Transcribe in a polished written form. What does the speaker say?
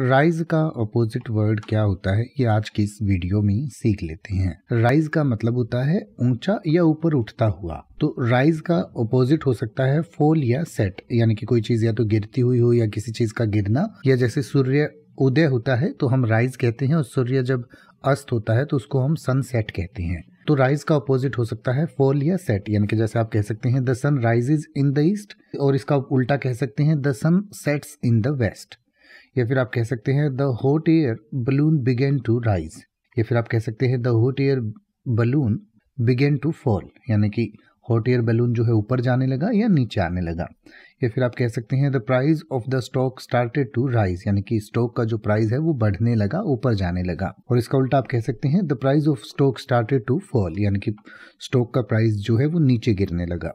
Rise का opposite word क्या होता है ये आज की इस वीडियो में सीख लेते हैं। राइज का मतलब होता है ऊंचा या ऊपर उठता हुआ, तो राइज का अपोजिट हो सकता है फॉल या सेट, यानी कि कोई चीज या तो गिरती हुई हो या किसी चीज का गिरना, या जैसे सूर्य उदय होता है तो हम राइज कहते हैं और सूर्य जब अस्त होता है तो उसको हम सनसेट कहते हैं। तो राइज का अपोजिट हो सकता है फॉल या सेट, यानी कि जैसे आप कह सकते हैं the sun rises in the east, और इसका उल्टा कह सकते हैं the sun sets in the west, या फिर आप कह सकते हैं the hot air balloon begin to rise, या फिर आप कह सकते हैं the hot air balloon begin to fall, यानी कि हॉट एयर बलून जो है ऊपर जाने लगा या नीचे आने लगा। या फिर आप कह सकते हैं the price of the stock started to rise, यानी कि स्टॉक का जो प्राइस है वो बढ़ने लगा, ऊपर जाने लगा। और इसका उल्टा आप कह सकते हैं the price of stock started to fall, यानी कि स्टॉक का प्राइस जो है वो नीचे गिरने लगा।